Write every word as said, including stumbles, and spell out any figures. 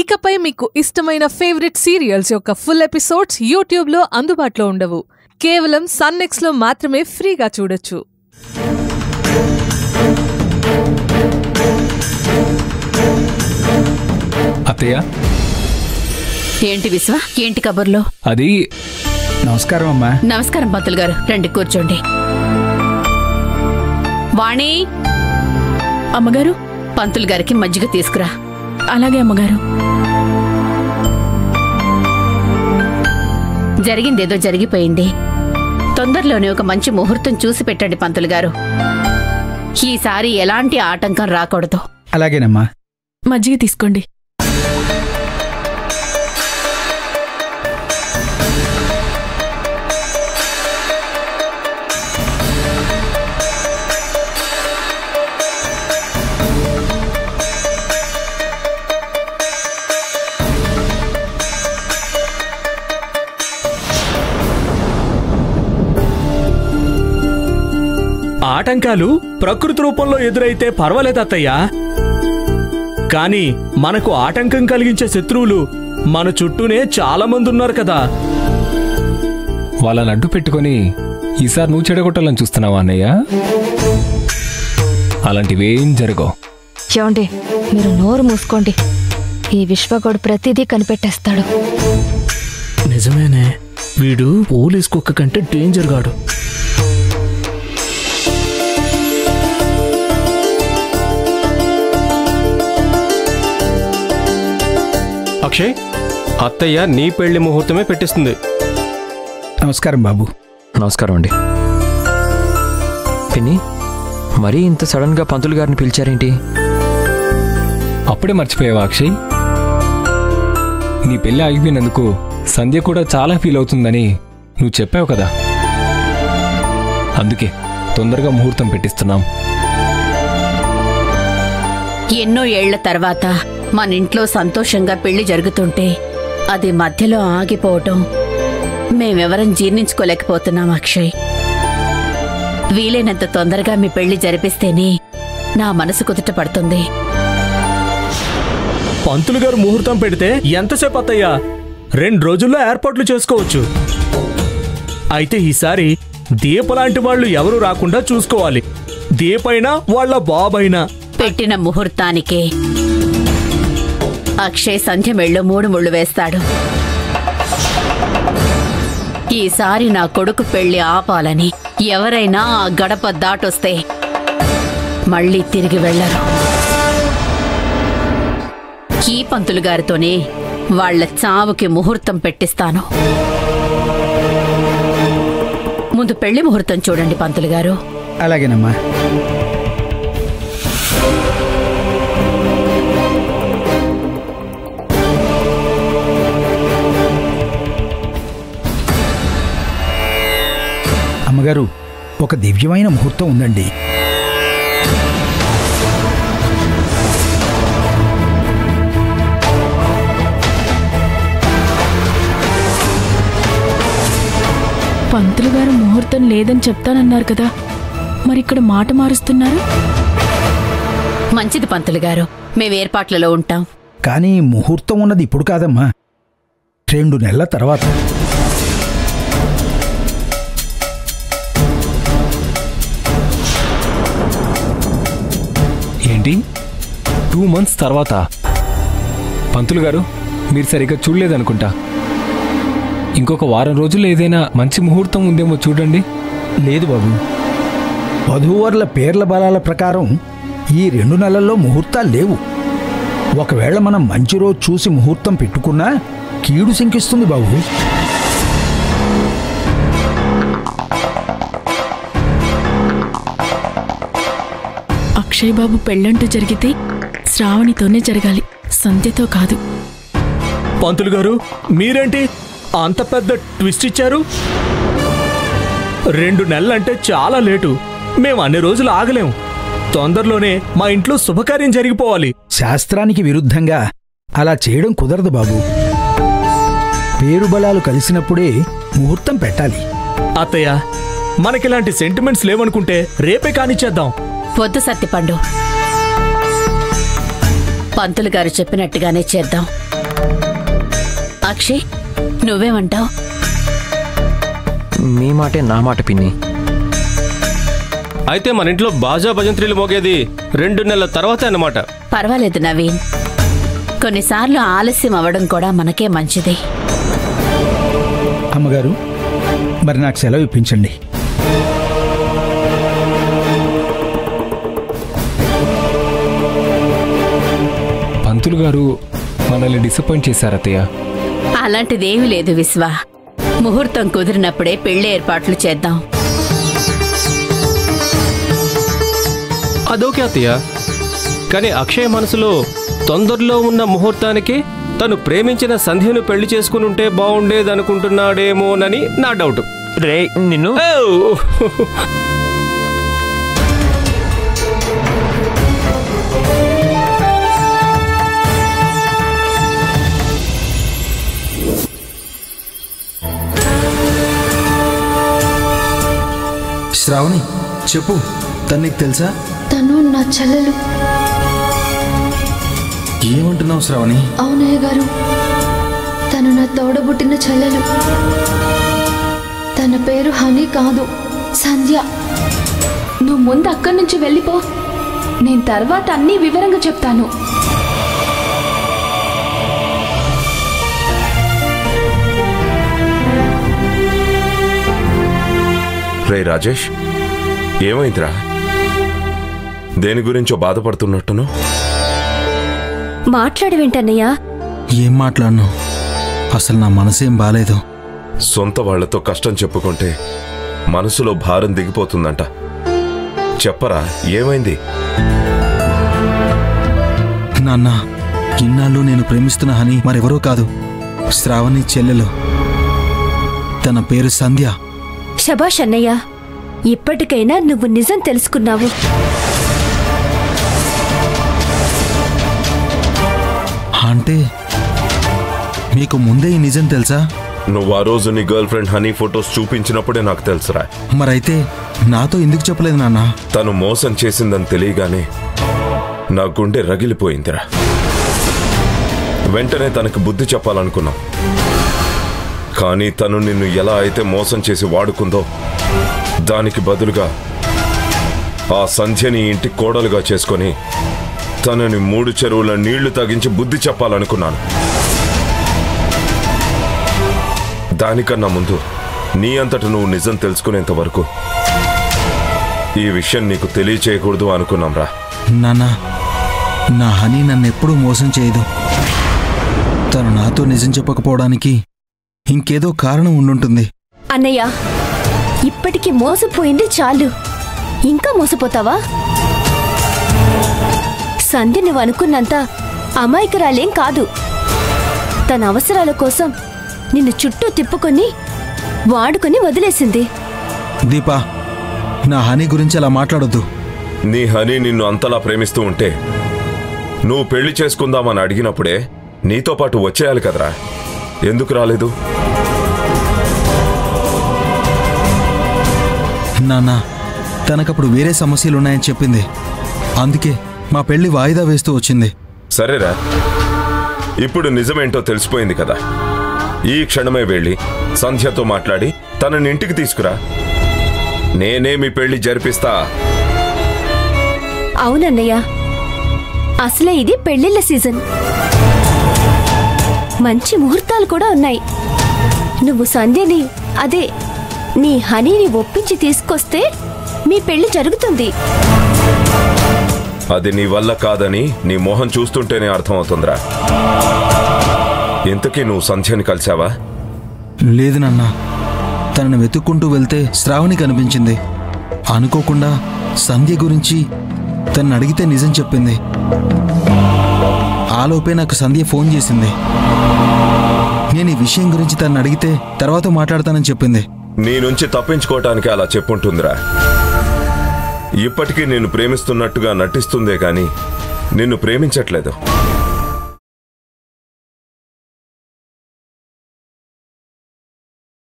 ఇకపై మీకు ఇష్టమైన ఫేవరెట్ సీరియల్స్ యొక్క ఫుల్ ఎపిసోడ్స్ యూట్యూబ్ లో అందుబాటులో ఉండవు. కేవలం సన్ నెక్స్ట్ లో మాత్రమే ఫ్రీగా చూడొచ్చు. అత్తయ్య ఏంటి విశ్వ ఏంటి కబర్లో అది? నమస్కారం అమ్మా. నమస్కారం పంతులు గారు, రండి కూర్చోండి. వాణి అమ్మగారు, పంతులు గారికి మజ్జిగ తీసుకురా. అలాగే అమ్మగారు. జరిగిందేదో జరిగిపోయింది, తొందరలోనే ఒక మంచి ముహూర్తం చూసి పెట్టండి పంతులు గారు. ఈసారి ఎలాంటి ఆటంకం రాకూడదు. అలాగేనమ్మా. మజ్జిగ తీసుకోండి. ఆటంకాలు ప్రకృతి రూపంలో ఎదురైతే పర్వాలేదు అత్తయ్యా, కానీ మనకు ఆటంకం కలిగించే శత్రువులు మన చుట్టూనే చాలా మంది ఉన్నారు కదా, వాళ్ళని అడ్డు పెట్టుకుని ఈసారి నువ్వు చెడగొట్టాలని చూస్తున్నావా అన్నయ్య? అలాంటివేం జరగవు. చూడండి, మీరు నోరు మూసుకోండి. ఈ విశ్వగోడు ప్రతిదీ కనిపెట్టేస్తాడు. నిజమేనే, వీడు పోలీస్ కుక్క కంటే డేంజర్ గాడు. అక్షయ్, అత్తయ్య నీ పెళ్లి ముహూర్తమే పెట్టిస్తుంది. నమస్కారం బాబు. నమస్కారం అండి. పిన్ని, మరీ ఇంత సడన్గా పంతులు గారిని పిలిచారేంటి? అప్పుడే మర్చిపోయావా అక్షయ్, నీ పెళ్ళి ఆగిపోయినందుకు సంధ్య కూడా చాలా ఫీల్ అవుతుందని నువ్వు చెప్పావు కదా, అందుకే తొందరగా ముహూర్తం పెట్టిస్తున్నాం. ఎన్నో ఏళ్ల తర్వాత మన ఇంట్లో సంతోషంగా పెళ్లి జరుగుతుంటే అది మధ్యలో ఆగిపోవటం మేమెవరం జీర్ణించుకోలేకపోతున్నాం అక్షయ్. వీలైనంత తొందరగా మీ పెళ్లి జరిపిస్తేనే నా మనసు కుదుట పడుతుంది. పంతులు గారు ముహూర్తం పెడితే ఎంతసేపు అత్తయ్యా? రెండు రోజుల్లో ఏర్పాట్లు చేసుకోవచ్చు. అయితే ఈసారి దీపలాంటి వాళ్ళు ఎవరూ రాకుండా చూసుకోవాలి. దీపైనా వాళ్ళ బాబైనా పెట్టిన ముహూర్తానికే అక్షయ్ సంధ్య మెళ్ళో మూడు ముళ్ళు వేస్తాడు. ఈసారి నా కొడుకు పెళ్లి ఆపాలని ఎవరైనా ఆ గడప దాటొస్తే మళ్ళీ తిరిగి వెళ్ళరు. ఈ పంతులు గారితోనే వాళ్ల చావుకి ముహూర్తం పెట్టిస్తాను. ముందు పెళ్లి ముహూర్తం చూడండి పంతులు గారు. అలాగేనమ్మా. గారు, ఒక దివ్యమైన ముహూర్తం ఉందండి. పంతులు గారు ముహూర్తం లేదని చెప్తానన్నారు కదా, మరి ఇక్కడ మాట మారుస్తున్నారు? మంచిది పంతులు గారు, మేము ఏర్పాట్లలో ఉంటాం. కానీ ముహూర్తం ఉన్నది ఇప్పుడు కాదమ్మా, రెండు నెలల తర్వాత. టూ మంత్స్ తర్వాత? పంతులు గారు మీరు సరిగ్గా చూడలేదనుకుంటా. ఇంకొక వారం రోజుల్లో ఏదైనా మంచి ముహూర్తం ఉందేమో చూడండి. లేదు బాబు, వధూవర్ల పేర్ల బలాల ప్రకారం ఈ రెండు నెలల్లో ముహూర్తాలు లేవు. ఒకవేళ మనం మంచి రోజు చూసి ముహూర్తం పెట్టుకున్నా కీడు శంకిస్తుంది బాబు. అక్షయ్ బాబు పెళ్ళంటూ జరిగితే శ్రావణితోనే జరగాలి, సంధ్యతో కాదు. పంతులు గారు మీరేంటి అంత పెద్ద ట్విస్ట్ ఇచ్చారు? రెండు నెలలంటే చాలా లేటు, మేము అన్ని రోజులు ఆగలేము. తొందరలోనే మా ఇంట్లో శుభకార్యం జరిగిపోవాలి. శాస్త్రానికి విరుద్ధంగా అలా చేయడం కుదరదు బాబు. పేరు బలాలు కలిసినప్పుడే ముహూర్తం పెట్టాలి. అత్తయ్య, మనకిలాంటి సెంటిమెంట్స్ లేవనుకుంటే రేపే కానిచ్చేద్దాం. వద్దు సత్యపండు, పంతులు గారు చెప్పినట్టుగానే చేద్దాం. అక్షయ్, నువ్వేమంటావు? మీ మాటే నా మాట పిన్ని. అయితే మన ఇంట్లో బాజా భజంత్రీలు మోగేది రెండు నెలల తర్వాత అన్నమాట. పర్వాలేదు నవీన్, కొన్నిసార్లు ఆలస్యం అవ్వడం కూడా మనకే మంచిది. అమ్మగారు, మరి నాకు సెలవు ఇప్పించండి. పంతులు గారు మనల్ని డిసప్పాయింట్ చేశారతయ్య. అలాంటిదేమీ లేదు విశ్వ, ముహూర్తం కుదిరినప్పుడే పెళ్లి ఏర్పాట్లు చేద్దాం. అదోకే అతయ్య, కానీ అక్షయ్ మనసులో తొందరలో ఉన్న ముహూర్తానికి తను ప్రేమించిన సంధ్యను పెళ్లి చేసుకుని ఉంటే బాగుండేదనుకుంటున్నాడేమోనని నా డౌట్. రే నిన్ను, శ్రావణి చెప్పు, తను నీకు తెలుసా? తను నా చెల్లెలు. ఏమంటున్నావు శ్రావణి? అవునయ్య గారు, తను నా తోడబుట్టిన చెల్లెలు. తన పేరు హనీ కాదు, సంధ్య. నువ్వు ముందు అక్కడి నుంచి వెళ్ళిపో, నేను తర్వాత అన్నీ వివరంగా చెప్తాను. రే రాజేష్, ఏమైందిరా? దేని గురించో బాధపడుతున్నట్టును. మాట్లాడవేంటన్నయ్యా? ఏం మాట్లాడను, అసలు నా మనసేం బాలేదు. సొంత వాళ్లతో కష్టం చెప్పుకుంటే మనసులో భారం దిగిపోతుందంట. చెప్పరా ఏమైంది? నాన్న, ఇన్నాళ్ళు నేను ప్రేమిస్తున్నా హనీ మరెవరూ కాదు, శ్రావణి చెల్లెలు. తన పేరు సంధ్య. శభాష్ అన్నయ్య, ఇప్పటికైనా నువ్వు నిజం తెలుసుకున్నావు. అంటే మీకు ముందే ఈ నిజం తెలుసా? నువ్వు ఆ రోజు నీ గర్ల్ ఫ్రెండ్ హనీ ఫొటోస్ చూపించినప్పుడే నాకు తెలుసురా. మరైతే నాతో ఎందుకు చెప్పలేదు నాన్న? తను మోసం చేసిందని తెలియగానే నా గుండె రగిలిపోయిందిరా. వెంటనే తనకు బుద్ధి చెప్పాలనుకున్నాం, కానీ తను నిన్ను ఎలా అయితే మోసం చేసి వాడుకుందో దానికి బదులుగా ఆ సంధ్యని ఇంటి కోడలుగా చేసుకొని తనని మూడు చెరువుల నీళ్లు తాగించి బుద్ధి చెప్పాలనుకున్నాను. దానికన్నా ముందు నీ అంతట నువ్వు నిజం తెలుసుకునేంత వరకు ఈ విషయం నీకు తెలియచేయకూడదు అనుకున్నాం రా. నానా, నా హనీ నన్ను ఎప్పుడూ మోసం చేయదు. తను నాతో నిజం చెప్పకపోవడానికి ఇంకేదో కారణం ఉండుంటుంది. అన్నయ్య, ఇప్పటికీ మోసపోయింది చాలు, ఇంకా మోసపోతావా? సంధ్య నువ్వు అనుకున్నంత అమాయకురాలేం కాదు. తన అవసరాల కోసం నిన్ను చుట్టూ తిప్పుకొని వాడుకొని వదిలేసింది. దీపా, నా హనీ గురించి అలా మాట్లాడొద్దు. నీ హనీ నిన్ను అంతలా ప్రేమిస్తూ ఉంటే నువ్వు పెళ్లి చేసుకుందామని అడిగినప్పుడే నీతో పాటు వచ్చేయాలి కదరా, ఎందుకు రాలేదు? నాన్న, తనకప్పుడు వేరే సమస్యలున్నాయని చెప్పింది, అందుకే మా పెళ్లి వాయిదా వేస్తూ వచ్చింది. సరేరా, ఇప్పుడు నిజమేంటో తెలిసిపోయింది కదా. ఈ క్షణమే వెళ్ళి సంధ్యతో మాట్లాడి తనని ఇంటికి తీసుకురా. నేనే మీ పెళ్లి జరిపిస్తా. అవునన్నయ్య, అసలే ఇది పెళ్లిళ్ళ సీజన్, మంచి ముహూర్తాలు కూడా ఉన్నాయి. నువ్వు సంధ్యని, అదే నీ హనీని ఒప్పించి తీసుకొస్తే మీ పెళ్లి జరుగుతుంది. అది నీ వల్ల కాదని నీ మోహం చూస్తుంటేనే అర్థమవుతుందిరా. ఇంతకీ నువ్వు సంధ్యని కలిసావా? లేదు నాన్న, తనని వెతుక్కుంటూ వెళ్తే శ్రావణి కనిపించింది. అనుకోకుండా సంధ్య గురించి తనని అడిగితే నిజం చెప్పింది. ఆలోపే నాకు సంధ్య ఫోన్ చేసింది. నేను ఈ విషయం గురించి తనని అడిగితే తర్వాత మాట్లాడతానని చెప్పింది. నీ నుంచి తప్పించుకోవటానికి అలా చెప్పుంటుందిరా. ఇప్పటికీ నేను ప్రేమిస్తున్నట్టుగా నటిస్తుందే కానీ నిన్ను ప్రేమించట్లేదు.